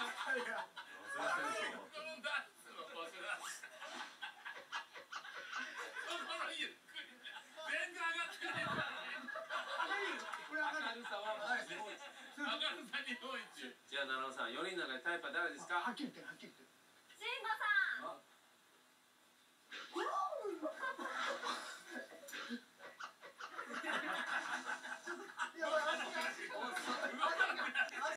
じゃあ、菜々緒さん、4人の中でタイプは誰ですか？はっきり言って、はっきり言って。慎吾さん。